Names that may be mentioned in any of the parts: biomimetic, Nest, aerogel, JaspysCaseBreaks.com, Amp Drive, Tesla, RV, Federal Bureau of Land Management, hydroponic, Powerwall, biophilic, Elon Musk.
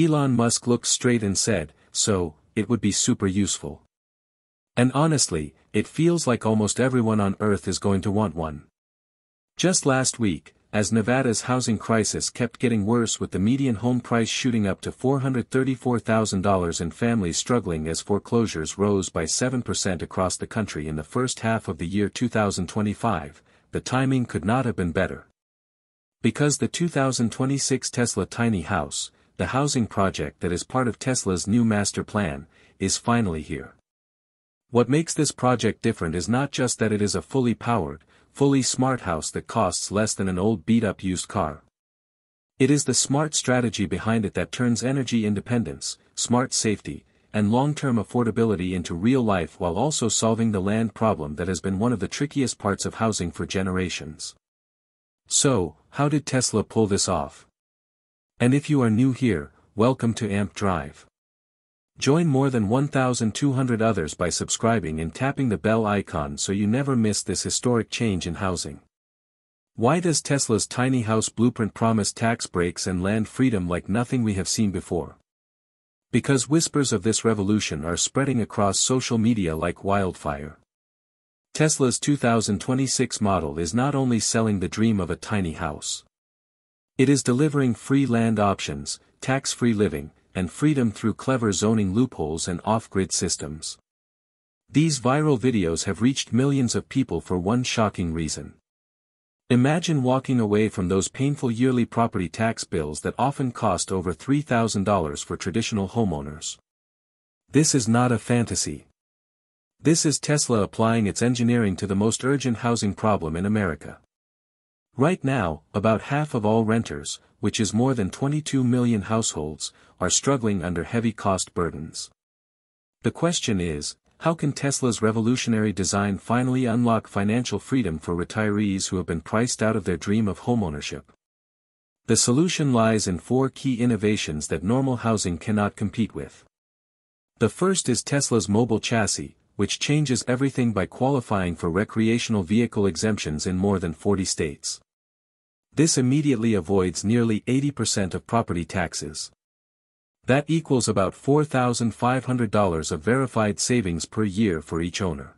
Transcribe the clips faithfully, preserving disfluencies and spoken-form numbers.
Elon Musk looked straight and said, so, it would be super useful. And honestly, it feels like almost everyone on Earth is going to want one. Just last week, as Nevada's housing crisis kept getting worse with the median home price shooting up to four hundred thirty-four thousand dollars and families struggling as foreclosures rose by seven percent across the country in the first half of the year two thousand twenty-five, the timing could not have been better. Because the two thousand twenty-six Tesla tiny house, the housing project that is part of Tesla's new master plan, is finally here. What makes this project different is not just that it is a fully powered, fully smart house that costs less than an old beat-up used car. It is the smart strategy behind it that turns energy independence, smart safety, and long-term affordability into real life while also solving the land problem that has been one of the trickiest parts of housing for generations. So, how did Tesla pull this off? And if you are new here, welcome to Amp Drive. Join more than one thousand two hundred others by subscribing and tapping the bell icon so you never miss this historic change in housing. Why does Tesla's tiny house blueprint promise tax breaks and land freedom like nothing we have seen before? Because whispers of this revolution are spreading across social media like wildfire. Tesla's two thousand twenty-six model is not only selling the dream of a tiny house. It is delivering free land options, tax-free living, and freedom through clever zoning loopholes and off-grid systems. These viral videos have reached millions of people for one shocking reason. Imagine walking away from those painful yearly property tax bills that often cost over three thousand dollars for traditional homeowners. This is not a fantasy. This is Tesla applying its engineering to the most urgent housing problem in America. Right now, about half of all renters, which is more than twenty-two million households, are struggling under heavy cost burdens. The question is, how can Tesla's revolutionary design finally unlock financial freedom for retirees who have been priced out of their dream of homeownership? The solution lies in four key innovations that normal housing cannot compete with. The first is Tesla's mobile chassis, which changes everything by qualifying for recreational vehicle exemptions in more than forty states. This immediately avoids nearly eighty percent of property taxes. That equals about four thousand five hundred dollars of verified savings per year for each owner.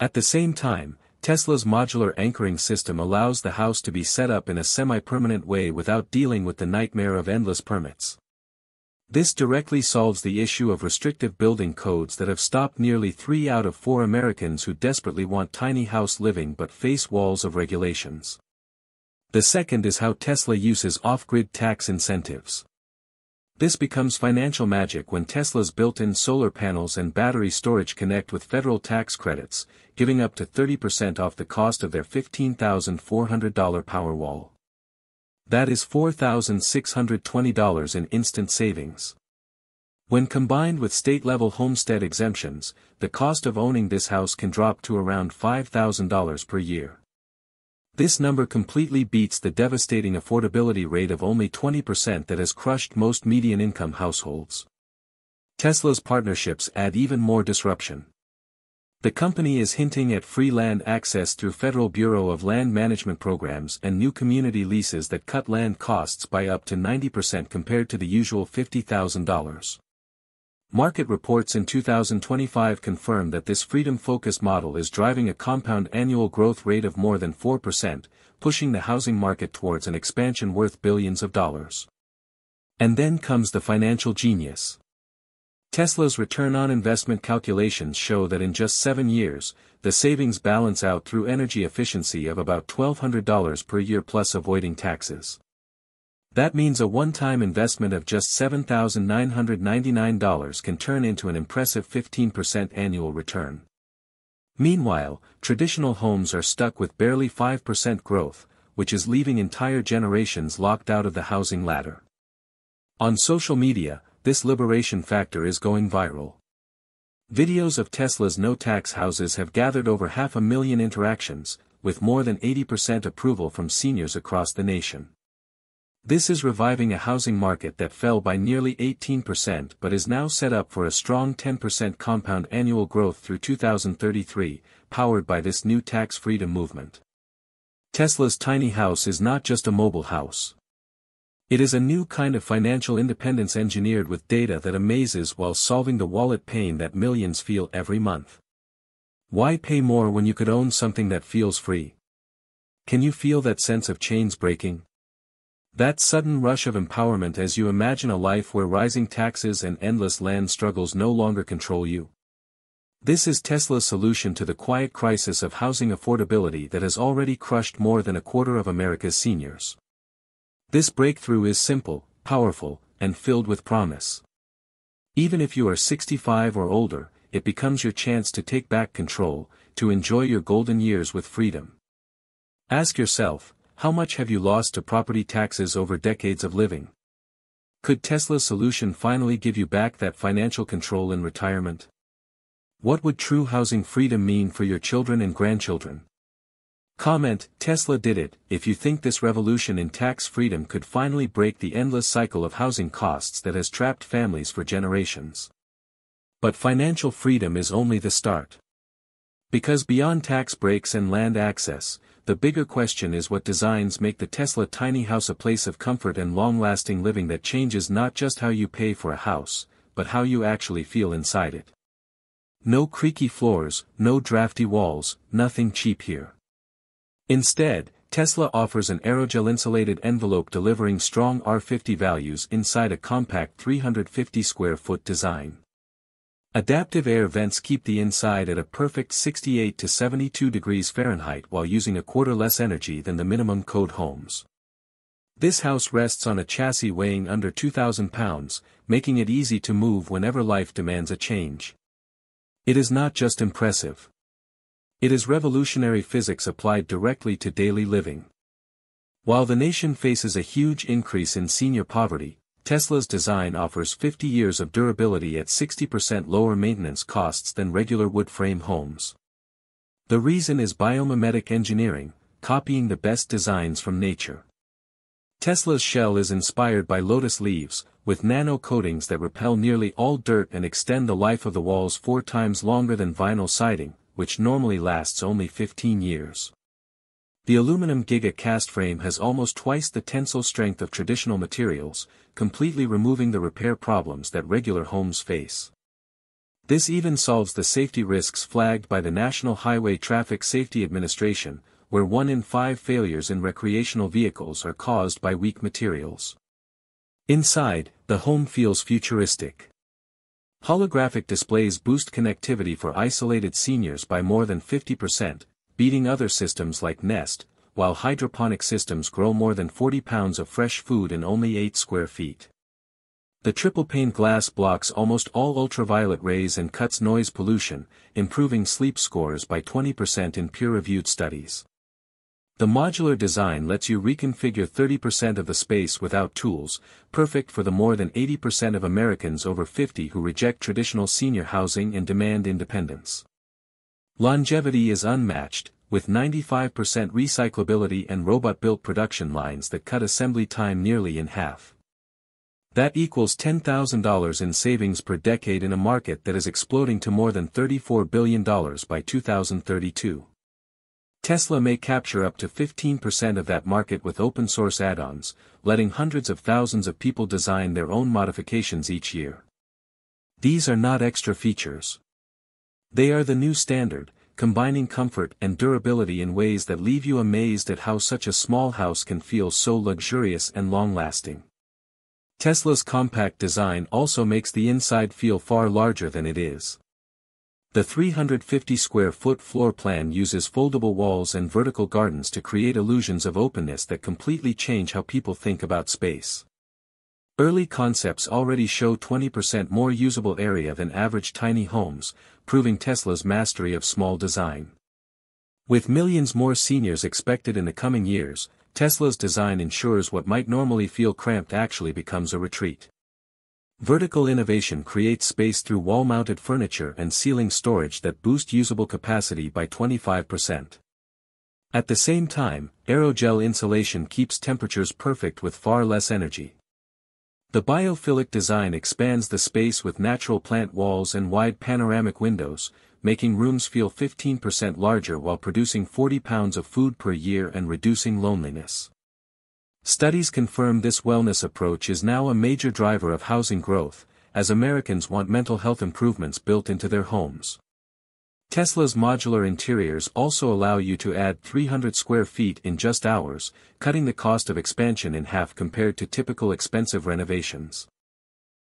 At the same time, Tesla's modular anchoring system allows the house to be set up in a semi-permanent way without dealing with the nightmare of endless permits. This directly solves the issue of restrictive building codes that have stopped nearly three out of four Americans who desperately want tiny house living but face walls of regulations. The second is how Tesla uses off-grid tax incentives. This becomes financial magic when Tesla's built-in solar panels and battery storage connect with federal tax credits, giving up to thirty percent off the cost of their fifteen thousand four hundred dollar Powerwall. That is four thousand six hundred twenty dollars in instant savings. When combined with state-level homestead exemptions, the cost of owning this house can drop to around five thousand dollars per year. This number completely beats the devastating affordability rate of only twenty percent that has crushed most median-income households. Tesla's partnerships add even more disruption. The company is hinting at free land access through Federal Bureau of Land Management programs and new community leases that cut land costs by up to ninety percent compared to the usual fifty thousand dollars. Market reports in two thousand twenty-five confirm that this freedom-focused model is driving a compound annual growth rate of more than four percent, pushing the housing market towards an expansion worth billions of dollars. And then comes the financial genius. Tesla's return on investment calculations show that in just seven years, the savings balance out through energy efficiency of about twelve hundred dollars per year plus avoiding taxes. That means a one-time investment of just seven thousand nine hundred ninety-nine dollars can turn into an impressive fifteen percent annual return. Meanwhile, traditional homes are stuck with barely five percent growth, which is leaving entire generations locked out of the housing ladder. On social media, this liberation factor is going viral. Videos of Tesla's no-tax houses have gathered over half a million interactions, with more than eighty percent approval from seniors across the nation. This is reviving a housing market that fell by nearly eighteen percent but is now set up for a strong ten percent compound annual growth through two thousand thirty-three, powered by this new tax freedom movement. Tesla's tiny house is not just a mobile house. It is a new kind of financial independence engineered with data that amazes while solving the wallet pain that millions feel every month. Why pay more when you could own something that feels free? Can you feel that sense of chains breaking? That sudden rush of empowerment as you imagine a life where rising taxes and endless land struggles no longer control you? This is Tesla's solution to the quiet crisis of housing affordability that has already crushed more than a quarter of America's seniors. This breakthrough is simple, powerful, and filled with promise. Even if you are sixty-five or older, it becomes your chance to take back control, to enjoy your golden years with freedom. Ask yourself, how much have you lost to property taxes over decades of living? Could Tesla's solution finally give you back that financial control in retirement? What would true housing freedom mean for your children and grandchildren? Comment, Tesla did it. If you think this revolution in tax freedom could finally break the endless cycle of housing costs that has trapped families for generations. But financial freedom is only the start. Because beyond tax breaks and land access, the bigger question is what designs make the Tesla tiny house a place of comfort and long-lasting living that changes not just how you pay for a house, but how you actually feel inside it. No creaky floors, no drafty walls, nothing cheap here. Instead, Tesla offers an aerogel insulated envelope delivering strong R fifty values inside a compact three hundred fifty square foot design. Adaptive air vents keep the inside at a perfect sixty-eight to seventy-two degrees Fahrenheit while using a quarter less energy than the minimum code homes. This house rests on a chassis weighing under two thousand pounds, making it easy to move whenever life demands a change. It is not just impressive. It is revolutionary physics applied directly to daily living. While the nation faces a huge increase in senior poverty, Tesla's design offers fifty years of durability at sixty percent lower maintenance costs than regular wood frame homes. The reason is biomimetic engineering, copying the best designs from nature. Tesla's shell is inspired by lotus leaves, with nano coatings that repel nearly all dirt and extend the life of the walls four times longer than vinyl siding, which normally lasts only fifteen years. The aluminum Giga cast frame has almost twice the tensile strength of traditional materials, completely removing the repair problems that regular homes face. This even solves the safety risks flagged by the National Highway Traffic Safety Administration, where one in five failures in recreational vehicles are caused by weak materials. Inside, the home feels futuristic. Holographic displays boost connectivity for isolated seniors by more than fifty percent, beating other systems like Nest, while hydroponic systems grow more than forty pounds of fresh food in only eight square feet. The triple-pane glass blocks almost all ultraviolet rays and cuts noise pollution, improving sleep scores by twenty percent in peer-reviewed studies. The modular design lets you reconfigure thirty percent of the space without tools, perfect for the more than eighty percent of Americans over fifty who reject traditional senior housing and demand independence. Longevity is unmatched, with ninety-five percent recyclability and robot-built production lines that cut assembly time nearly in half. That equals ten thousand dollars in savings per decade in a market that is exploding to more than thirty-four billion dollars by two thousand thirty-two. Tesla may capture up to fifteen percent of that market with open-source add-ons, letting hundreds of thousands of people design their own modifications each year. These are not extra features. They are the new standard, combining comfort and durability in ways that leave you amazed at how such a small house can feel so luxurious and long-lasting. Tesla's compact design also makes the inside feel far larger than it is. The three hundred fifty square foot floor plan uses foldable walls and vertical gardens to create illusions of openness that completely change how people think about space. Early concepts already show twenty percent more usable area than average tiny homes, proving Tesla's mastery of small design. With millions more seniors expected in the coming years, Tesla's design ensures what might normally feel cramped actually becomes a retreat. Vertical innovation creates space through wall-mounted furniture and ceiling storage that boost usable capacity by twenty-five percent. At the same time, aerogel insulation keeps temperatures perfect with far less energy. The biophilic design expands the space with natural plant walls and wide panoramic windows, making rooms feel fifteen percent larger while producing forty pounds of food per year and reducing loneliness. Studies confirm this wellness approach is now a major driver of housing growth, as Americans want mental health improvements built into their homes. Tesla's modular interiors also allow you to add three hundred square feet in just hours, cutting the cost of expansion in half compared to typical expensive renovations.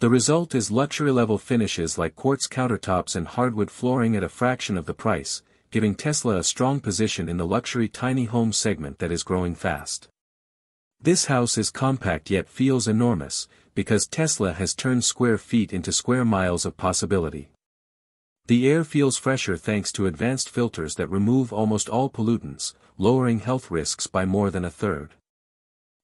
The result is luxury-level finishes like quartz countertops and hardwood flooring at a fraction of the price, giving Tesla a strong position in the luxury tiny home segment that is growing fast. This house is compact yet feels enormous, because Tesla has turned square feet into square miles of possibility. The air feels fresher thanks to advanced filters that remove almost all pollutants, lowering health risks by more than a third.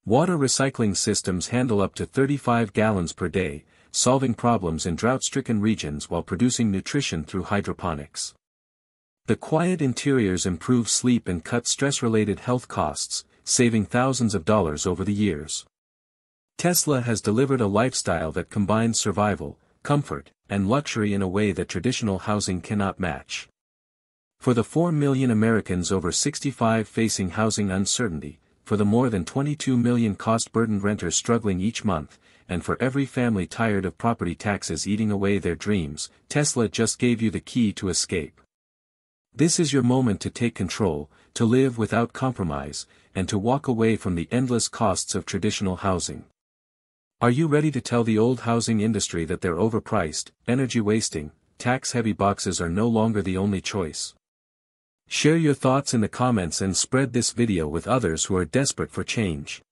Water recycling systems handle up to thirty-five gallons per day, solving problems in drought-stricken regions while producing nutrition through hydroponics. The quiet interiors improve sleep and cut stress-related health costs, saving thousands of dollars over the years. Tesla has delivered a lifestyle that combines survival, comfort, and luxury in a way that traditional housing cannot match. For the four million Americans over sixty-five facing housing uncertainty, for the more than twenty-two million cost-burdened renters struggling each month, and for every family tired of property taxes eating away their dreams, Tesla just gave you the key to escape. This is your moment to take control, to live without compromise, and to walk away from the endless costs of traditional housing. Are you ready to tell the old housing industry that they're overpriced, energy-wasting, tax-heavy boxes are no longer the only choice? Share your thoughts in the comments and spread this video with others who are desperate for change.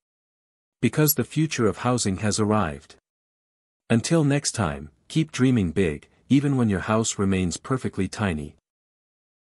Because the future of housing has arrived. Until next time, keep dreaming big, even when your house remains perfectly tiny.